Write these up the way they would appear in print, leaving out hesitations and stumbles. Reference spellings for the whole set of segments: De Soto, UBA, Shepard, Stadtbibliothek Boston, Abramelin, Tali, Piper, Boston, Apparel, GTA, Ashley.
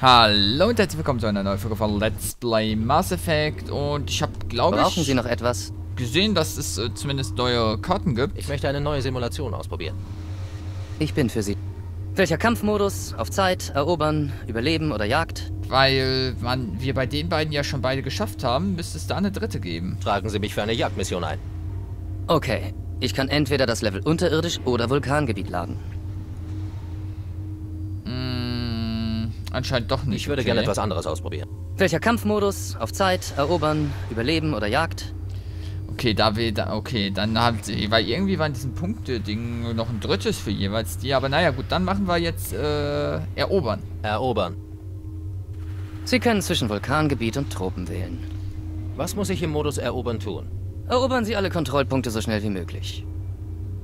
Hallo und herzlich willkommen zu einer neuen Folge von Let's Play Mass Effect. Und ich habe, glaube ich, brauchen Sie noch etwas? Gesehen, dass es zumindest neue Karten gibt. Ich möchte eine neue Simulation ausprobieren. Ich bin für Sie. Welcher Kampfmodus? Auf Zeit, erobern, überleben oder Jagd? Weil wir bei den beiden ja schon beide geschafft haben, müsste es da eine dritte geben. Tragen Sie mich für eine Jagdmission ein. Okay, ich kann entweder das Level unterirdisch oder Vulkangebiet laden. Anscheinend doch nicht. Ich würde gerne etwas anderes ausprobieren. Welcher Kampfmodus? Auf Zeit, erobern, überleben oder Jagd? Okay, dann haben sie... Weil irgendwie waren diesen Punkte-Ding noch ein drittes für jeweils die. Aber naja, gut, dann machen wir jetzt erobern. Erobern. Sie können zwischen Vulkangebiet und Tropen wählen. Was muss ich im Modus erobern tun? Erobern Sie alle Kontrollpunkte so schnell wie möglich.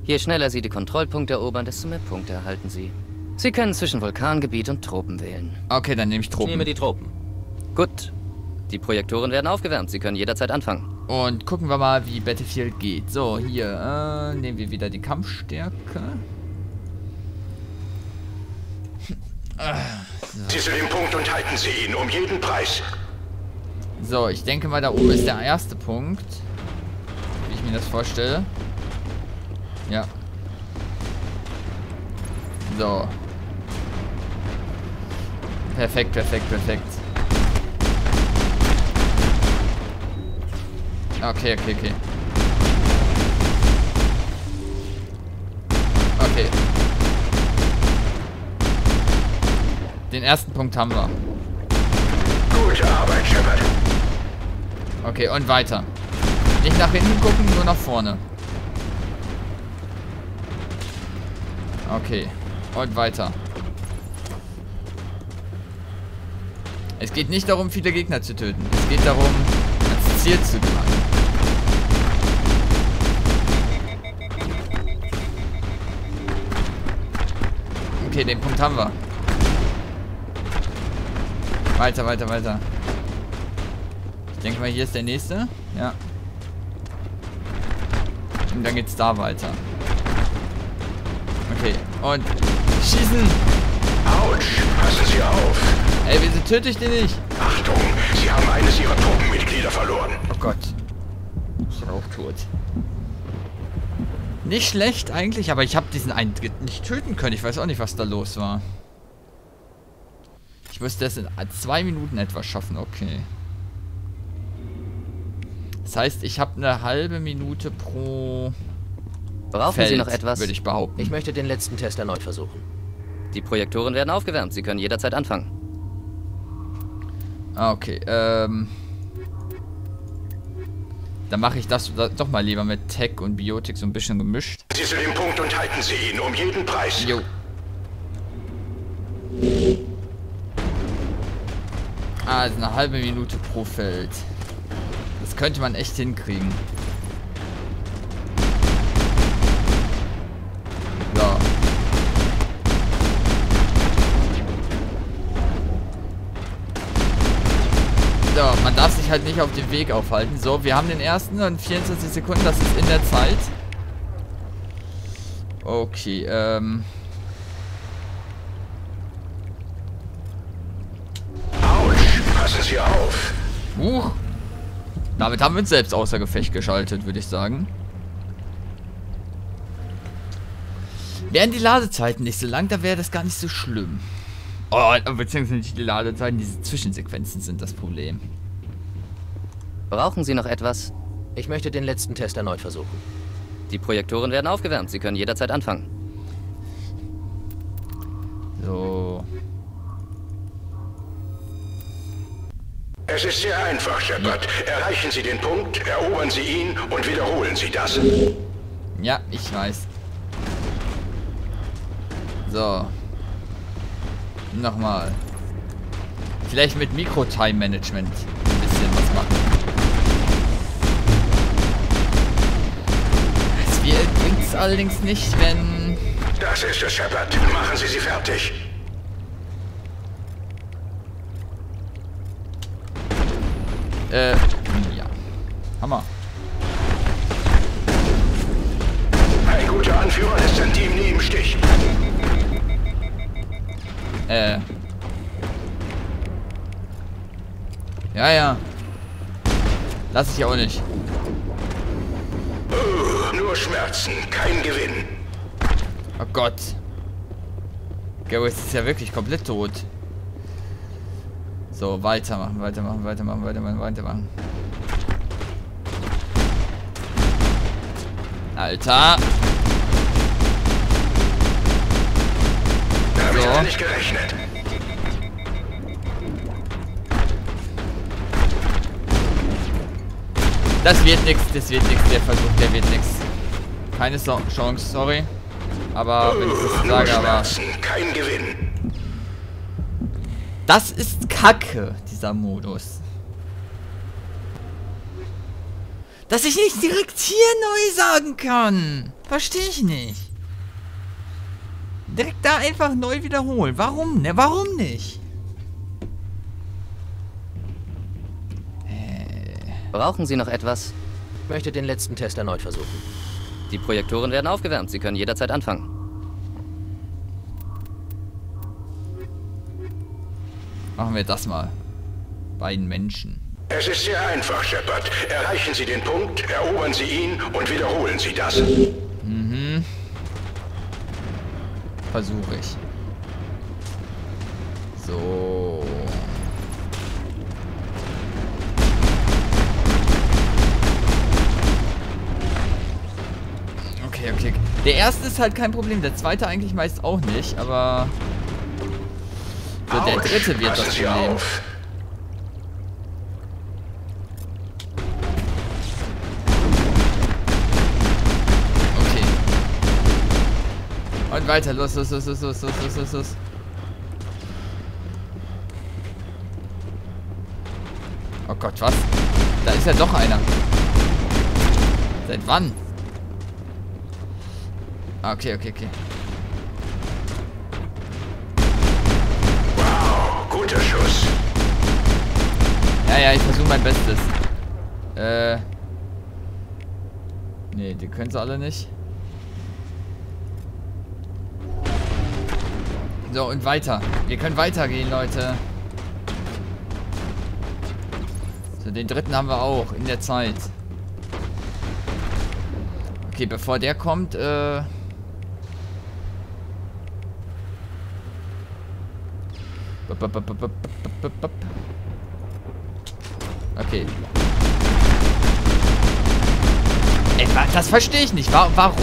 Je schneller Sie die Kontrollpunkte erobern, desto mehr Punkte erhalten Sie. Sie können zwischen Vulkangebiet und Tropen wählen. Okay, dann nehme ich Tropen. Ich nehme die Tropen. Gut. Die Projektoren werden aufgewärmt. Sie können jederzeit anfangen. Und gucken wir mal, wie Battlefield geht. So, hier nehmen wir wieder die Kampfstärke. Sie zu dem Punkt und halten Sie ihn um jeden Preis. So, ich denke mal, da oben ist der erste Punkt. Wie ich mir das vorstelle. Ja. So. Perfekt, perfekt, perfekt. Okay, okay, okay. Okay. Den ersten Punkt haben wir. Gute Arbeit, Shepard. Okay, und weiter. Nicht nach hinten gucken, nur nach vorne. Okay. Und weiter. Es geht nicht darum, viele Gegner zu töten. Es geht darum, ans Ziel zu gelangen. Okay, den Punkt haben wir. Weiter, weiter, weiter. Ich denke mal, hier ist der nächste. Ja. Und dann geht's da weiter. Okay, und schießen! Autsch, passen Sie auf! Ey, wieso töte ich den nicht? Achtung, Sie haben eines Ihrer Truppenmitglieder verloren. Oh Gott. Ich bin auch tot. Nicht schlecht eigentlich, aber ich habe diesen einen Dritten nicht töten können. Ich weiß auch nicht, was da los war. Ich müsste das in 2 Minuten etwas schaffen, okay. Das heißt, ich habe eine halbe Minute pro... Brauchen Sie noch etwas? Würde ich behaupten. Ich möchte den letzten Test erneut versuchen. Die Projektoren werden aufgewärmt. Sie können jederzeit anfangen. Okay, dann mache ich das doch mal lieber mit Tech und Biotik so ein bisschen gemischt. Sie zu dem Punkt und halten Sie ihn um jeden Preis. Jo. Also eine halbe Minute pro Feld. Das könnte man echt hinkriegen. Man darf sich halt nicht auf dem Weg aufhalten. So, wir haben den ersten und 24 Sekunden, das ist in der Zeit. Okay, Autsch, passen Sie auf. Huch. Damit haben wir uns selbst außer Gefecht geschaltet, würde ich sagen. Wären die Ladezeiten nicht so lang, dann wäre das gar nicht so schlimm. Oh, beziehungsweise nicht die Ladezeiten, diese Zwischensequenzen sind das Problem. Brauchen Sie noch etwas? Ich möchte den letzten Test erneut versuchen. Die Projektoren werden aufgewärmt. Sie können jederzeit anfangen. So. Es ist sehr einfach, Shepard. Erreichen Sie den Punkt, erobern Sie ihn und wiederholen Sie das. Ja, ich weiß. So. Nochmal. Vielleicht mit Mikro-Time-Management ein bisschen was machen. Das bringt es allerdings nicht, wenn... Das ist es, Shepard. Machen Sie sie fertig. Ja. Hammer. Ein guter Anführer lässt sein Team nie im Stich. Ja, ja. Lass ich auch nicht. Nur Schmerzen, kein Gewinn. Oh Gott. Gary ist ja wirklich komplett tot. So, weitermachen, weitermachen, weitermachen, weitermachen, weitermachen. Alter. So. Ich hab nicht gerechnet. Das wird nichts, das wird nichts, der Versuch, der wird nichts. Keine Chance, sorry. Aber wenn ich das sage, aber. Kein Gewinn. Das ist Kacke, dieser Modus. Dass ich nicht direkt hier neu sagen kann. Verstehe ich nicht. Direkt da einfach neu wiederholen. Warum? Ne, warum nicht? Brauchen Sie noch etwas? Ich möchte den letzten Test erneut versuchen. Die Projektoren werden aufgewärmt. Sie können jederzeit anfangen. Machen wir das mal. Beiden Menschen. Es ist sehr einfach, Shepard. Erreichen Sie den Punkt, erobern Sie ihn und wiederholen Sie das. Mhm. Versuche ich. So. Okay, okay. Der erste ist halt kein Problem, der zweite eigentlich meist auch nicht, aber... So, der dritte wird das Problem. Und weiter, los, los, los, los, los, los, los, los. Oh Gott, was? Da ist ja doch einer. Seit wann? Ah, okay, okay, okay. Wow, guter Schuss. Ja, ja, ich versuche mein Bestes. Nee, die können sie alle nicht. So, und weiter. Wir können weitergehen, Leute. So, den dritten haben wir auch in der Zeit. Okay, bevor der kommt, okay. Ey, das verstehe ich nicht. Warum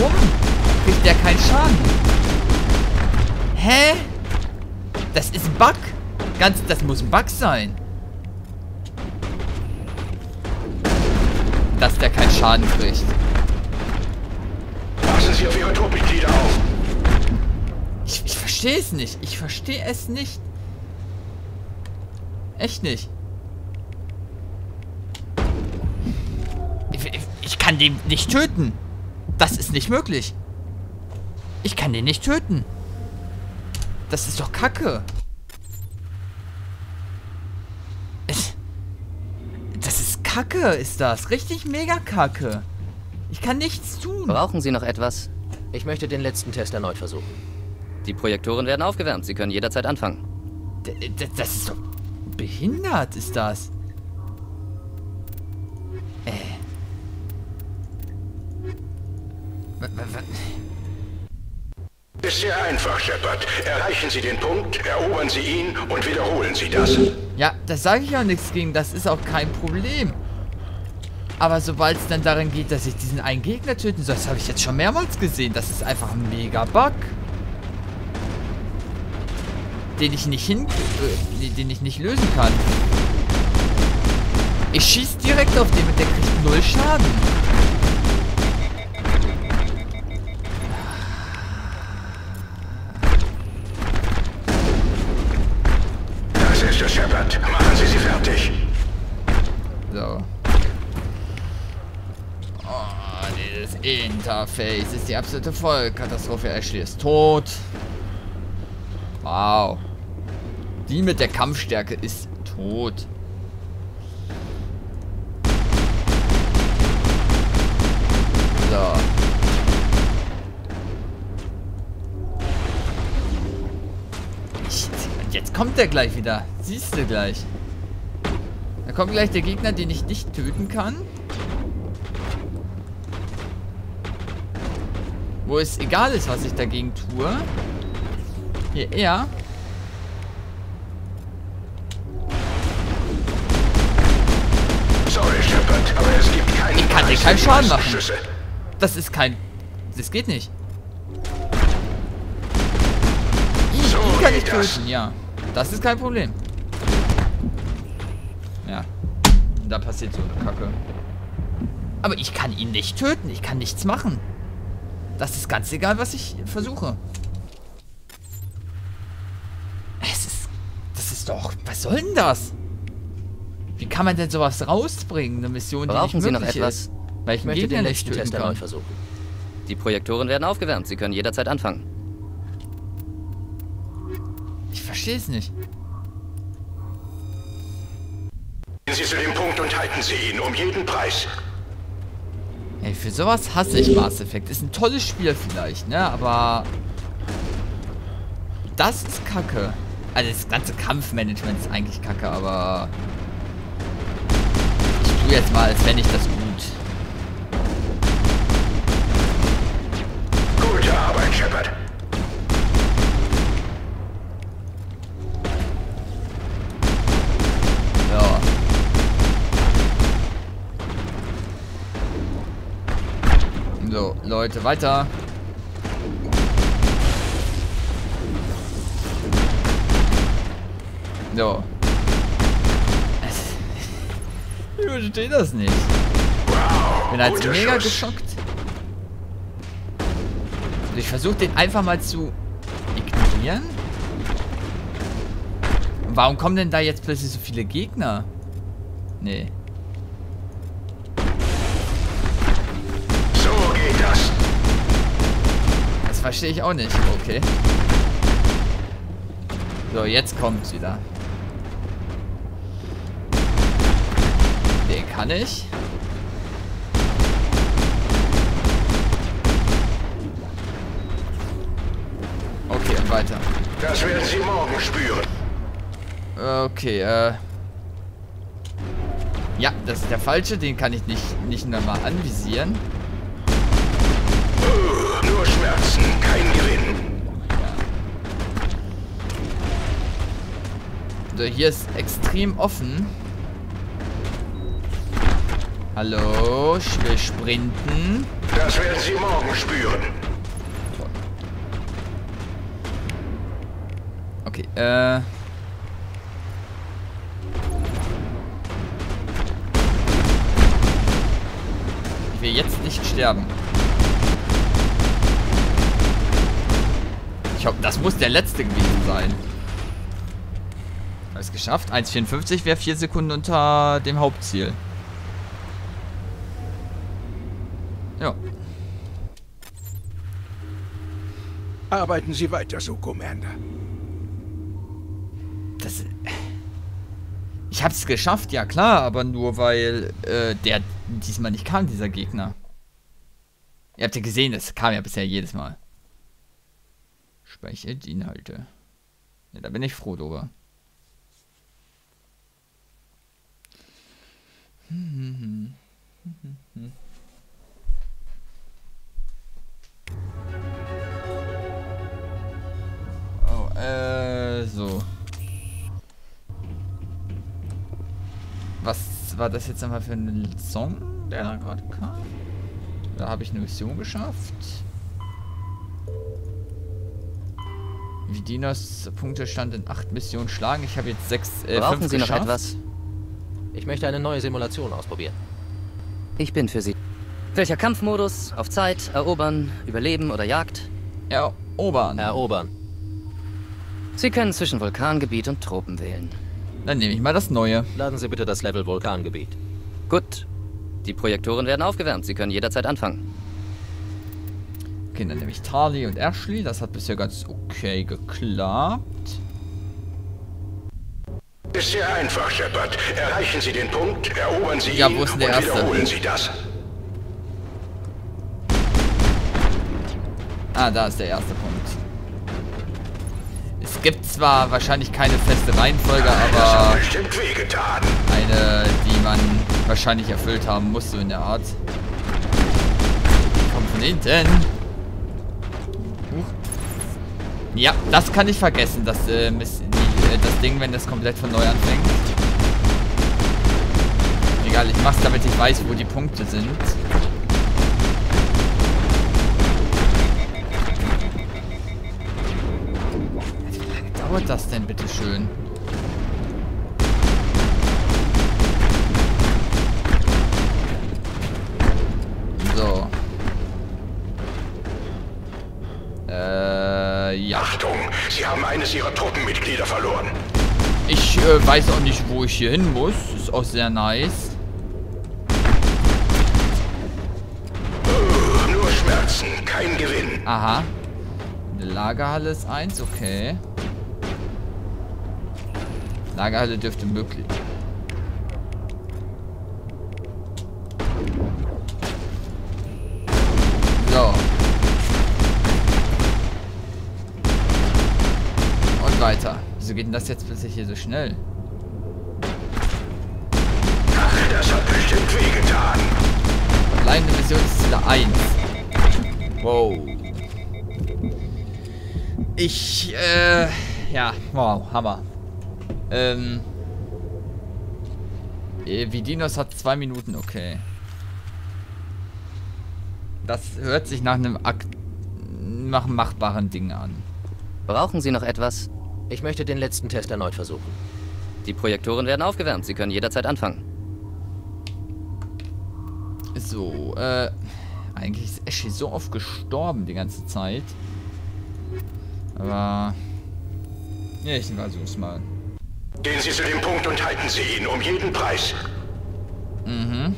kriegt der keinen Schaden? Hä? Das ist ein Bug. Das muss ein Bug sein. Dass der keinen Schaden kriegt. Passen Sie auf Ihre Torpedometer auf. Ich verstehe es nicht. Ich verstehe es nicht. Echt nicht. Ich kann den nicht töten. Das ist nicht möglich. Ich kann den nicht töten. Das ist doch Kacke. Das ist Kacke, ist das. Richtig mega Kacke. Ich kann nichts tun. Brauchen Sie noch etwas? Ich möchte den letzten Test erneut versuchen. Die Projektoren werden aufgewärmt. Sie können jederzeit anfangen. Das ist doch... Behindert ist das. Ist sehr einfach, Shepard. Erreichen Sie den Punkt, erobern Sie ihn und wiederholen Sie das. Ja, das sage ich auch nichts gegen. Das ist auch kein Problem. Aber sobald es dann darin geht, dass ich diesen einen Gegner töten soll, das habe ich jetzt schon mehrmals gesehen. Das ist einfach ein Mega-Bug. Den ich nicht lösen kann. Ich schieße direkt auf den und der kriegt null Schaden. Shepard, machen Sie sie fertig. So. Oh, dieses Interface ist die absolute Vollkatastrophe. Ashley ist tot. Wow. Die mit der Kampfstärke ist tot. So. Jetzt kommt der gleich wieder. Siehst du gleich. Da kommt gleich der Gegner, den ich nicht töten kann. Wo es egal ist, was ich dagegen tue. Hier, er. Sorry, Shepard, aber es gibt keinen. Ich kann dir keinen Schaden machen. Schüsse. Das ist kein... Das geht nicht. Ich kann nicht töten, ja. Das ist kein Problem. Ja. Da passiert so eine Kacke. Aber ich kann ihn nicht töten. Ich kann nichts machen. Das ist ganz egal, was ich versuche. Es ist... Das ist doch... Was soll denn das? Wie kann man denn sowas rausbringen? Eine Mission, die nicht möglich ist. Brauchen Sie noch etwas? Weil ich möchte den letzten Test erneut versuchen. Die Projektoren werden aufgewärmt. Sie können jederzeit anfangen. Ich verstehe es nicht. Gehen Sie zu dem Punkt und halten Sie ihn um jeden Preis. Ey, für sowas hasse ich Mass Effect. Ist ein tolles Spiel vielleicht, ne? Aber... Das ist kacke. Also das ganze Kampfmanagement ist eigentlich kacke, aber... Ich tue jetzt mal, als wenn ich das gut... Gute Arbeit, Shepard. So, Leute, weiter. So. Ich verstehe das nicht. Ich bin halt mega geschockt. Also ich versuche den einfach mal zu ignorieren. Warum kommen denn da jetzt plötzlich so viele Gegner? Nee. Verstehe ich auch nicht. Okay. So, jetzt kommt sie da. Den kann ich. Okay, und weiter. Das werden Sie morgen spüren. Okay, ja, das ist der falsche. Den kann ich nicht nochmal anvisieren. Nur Schmerzen, kein Gewinn. Ja. So, hier ist extrem offen. Hallo, ich will sprinten. Das werden Sie morgen spüren. Okay, Ich will jetzt nicht sterben. Ich hoffe, das muss der letzte gewesen sein. Alles geschafft. 1,54 wäre 4 Sekunden unter dem Hauptziel. Ja. Arbeiten Sie weiter so, Commander. Das... Ich hab's geschafft, ja klar, aber nur weil der diesmal nicht kam, dieser Gegner. Ihr habt ja gesehen, das kam ja bisher jedes Mal. Speichere die Inhalte. Ja, da bin ich froh drüber. Oh, so. Was war das jetzt nochmal für ein Song, der da gerade kam? Da habe ich eine Mission geschafft. Wie Dinos Punktestand in 8 Missionen schlagen. Ich habe jetzt 5 Sie geschafft. Noch etwas? Ich möchte eine neue Simulation ausprobieren. Ich bin für Sie. Welcher Kampfmodus? Auf Zeit, erobern, überleben oder Jagd? Erobern. Erobern. Sie können zwischen Vulkangebiet und Tropen wählen. Dann nehme ich mal das Neue. Laden Sie bitte das Level Vulkangebiet. Gut. Die Projektoren werden aufgewärmt. Sie können jederzeit anfangen. Okay, dann nehme ich Tali und Ashley. Das hat bisher ganz okay geklappt. Ist sehr einfach, Shepard. Erreichen Sie den Punkt, erobern Sie ihn und wiederholen Sie das. Ah, da ist der erste Punkt. Es gibt zwar wahrscheinlich keine feste Reihenfolge, aber eine, die man wahrscheinlich erfüllt haben muss, so in der Art. Kommt von hinten. Ja, das kann ich vergessen, dass das Ding, wenn das komplett von neu anfängt. Egal, ich mach's, damit ich weiß, wo die Punkte sind. Wie lange dauert das denn, bitteschön? So. Ja. Achtung, Sie haben eines Ihrer Truppenmitglieder verloren. Ich weiß auch nicht, wo ich hier hin muss. Ist auch sehr nice. Nur Schmerzen, kein Gewinn. Aha. Eine Lagerhalle ist eins, okay. Lagerhalle dürfte möglich. So. Weiter. Wieso geht denn das jetzt plötzlich hier so schnell? Ach, das hat bestimmt wehgetan. Bleibende Missionsziele 1. Wow. Ich, ja, wow, Hammer. Vidinos hat 2 Minuten, okay. Das hört sich nach einem machbaren Ding an. Brauchen Sie noch etwas? Ich möchte den letzten Test erneut versuchen. Die Projektoren werden aufgewärmt. Sie können jederzeit anfangen. So, eigentlich ist Ashley so oft gestorben die ganze Zeit. Aber... ja, ich versuch's mal. Gehen Sie zu dem Punkt und halten Sie ihn um jeden Preis. Mhm.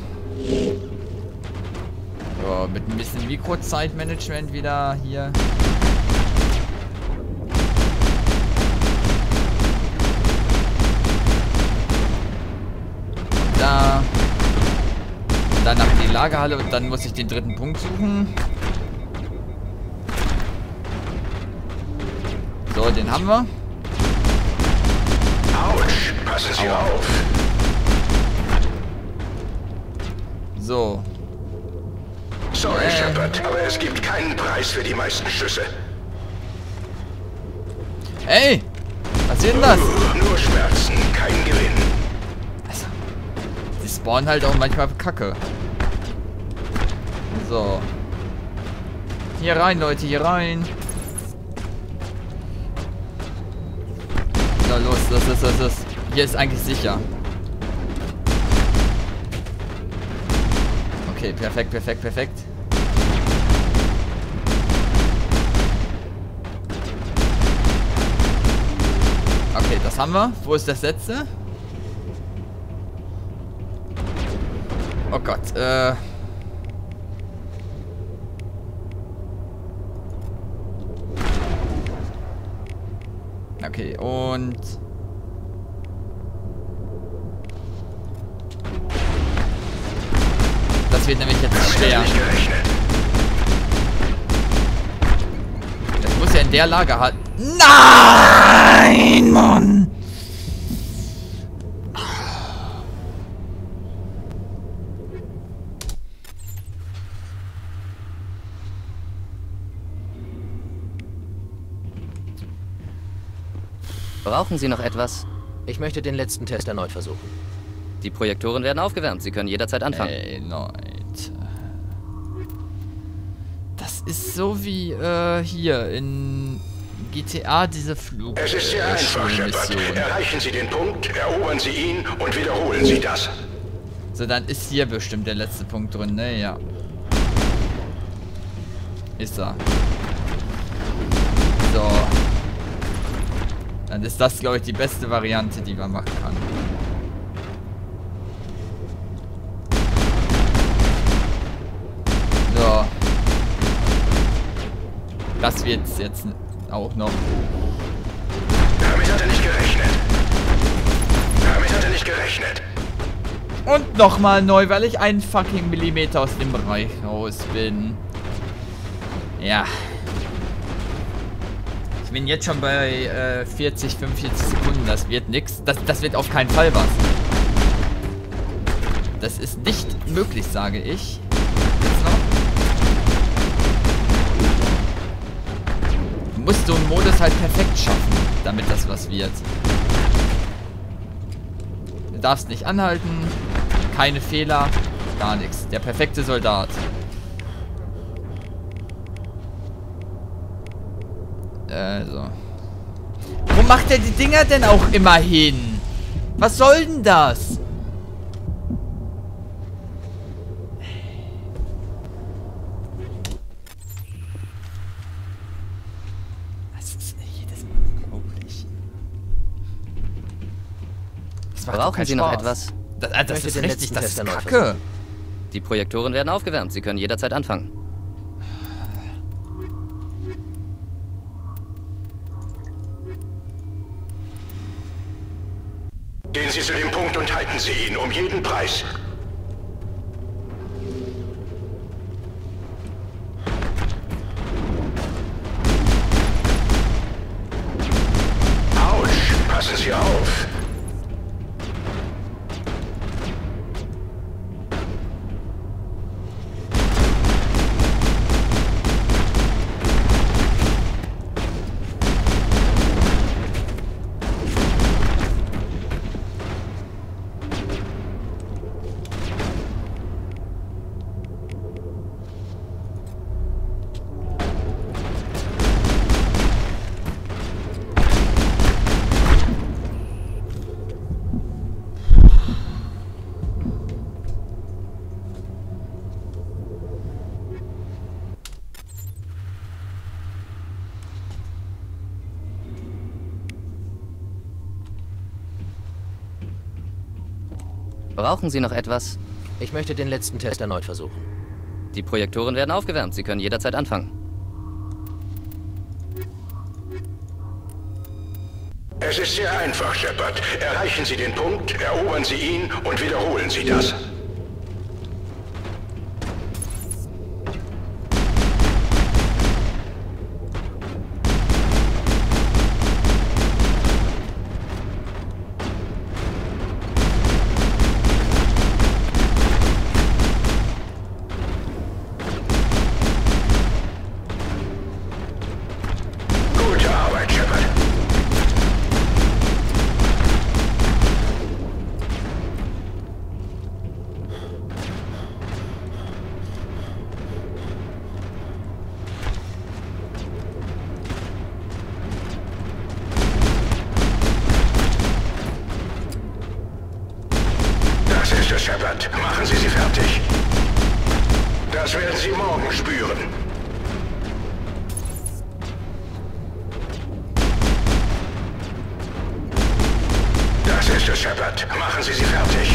So, mit ein bisschen Mikrozeitmanagement wieder hier. Danach in die Lagerhalle und dann muss ich den dritten Punkt suchen. So, den haben wir. Autsch, passen Sie auf. So. Sorry, Shepard, aber es gibt keinen Preis für die meisten Schüsse. Ey, was ist denn das? Nur Schmerzen, kein Gewinn. Die spawnen halt auch manchmal Kacke. So. Hier rein, Leute, hier rein. Na los, los. Hier ist eigentlich sicher. Okay, perfekt. Okay, das haben wir. Wo ist das letzte? Oh Gott, okay, und... das wird nämlich jetzt schwer. Das muss ja in der Lage halten. Nein, Mann! Brauchen Sie noch etwas? Ich möchte den letzten Test erneut versuchen. Die Projektoren werden aufgewärmt. Sie können jederzeit anfangen. Ey, Leute. Das ist so wie hier in GTA diese Flug. Es ist sehr einfach, Shepard. Erreichen Sie den Punkt, erobern Sie ihn und wiederholen Sie das. So, dann ist hier bestimmt der letzte Punkt drin, ne? Ja. Ist er. So. Dann ist das, glaube ich, die beste Variante, die man machen kann. So. Das wird jetzt auch noch. Damit hat er nicht gerechnet. Und nochmal neu, weil ich einen fucking Millimeter aus dem Bereich raus bin. Ja. bin jetzt schon bei 40, 45 Sekunden. Das wird nix. Das wird auf keinen Fall was. Das ist nicht möglich, sage ich. Du musst so einen Modus halt perfekt schaffen, damit das was wird. Du darfst nicht anhalten. Keine Fehler. Gar nichts. Der perfekte Soldat. So. Wo macht er die Dinger denn auch immer hin? Was soll denn das? Das ist jedes Mal unglaublich. Brauchen Sie noch etwas? Das ist richtig, das ist Kacke. Die Projektoren werden aufgewärmt. Sie können jederzeit anfangen. Gehen Sie zu dem Punkt und halten Sie ihn um jeden Preis. Autsch, passen Sie auf. Brauchen Sie noch etwas? Ich möchte den letzten Test erneut versuchen. Die Projektoren werden aufgewärmt. Sie können jederzeit anfangen. Es ist sehr einfach, Shepard. Erreichen Sie den Punkt, erobern Sie ihn und wiederholen Sie das. Shepard, machen Sie sie fertig. Das werden Sie morgen spüren. Das ist es, Shepard. Machen Sie sie fertig.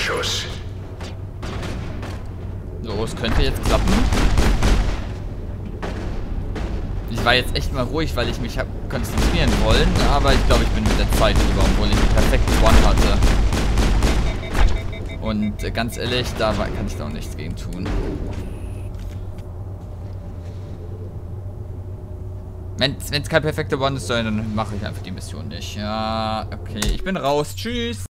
Schuss. So, es könnte jetzt klappen. Ich war jetzt echt mal ruhig, weil ich mich habe konzentrieren wollen, aber ich glaube, ich bin mit der Zeit drüber, obwohl ich einen perfekten One hatte. Und ganz ehrlich, da kann ich da auch nichts gegen tun. Wenn es kein perfekter One ist, dann mache ich einfach die Mission nicht. Ja, okay, ich bin raus. Tschüss.